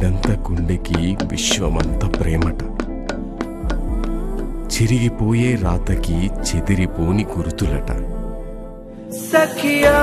వీడంతా గుండెకి విశ్వమంత ప్రేమట. చిరిగిపోయే రాతకి చెదిరిపోని గుర్తులట. సఖియా